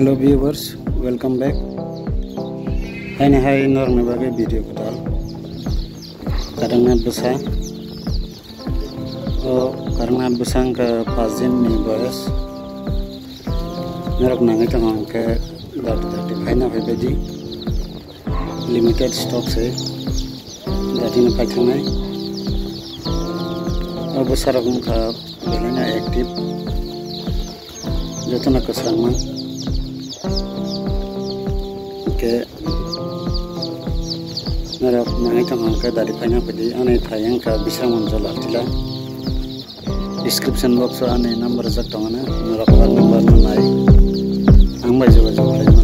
Hello viewers, welcome back. Hai normal bagai video kita. Karena besar, ke pasien nih bos. Nerok nangis orang ke dari mana beli limited stock sih. Jadi nampak nai. Besar orang ke belinya aktif. Jatuh nak keserangan. Oke. Nara nangitangka dari kanya pedi aneh thayang ka bisa muncul artila description box aneh nomor zaktongan nara nomor naik angba juga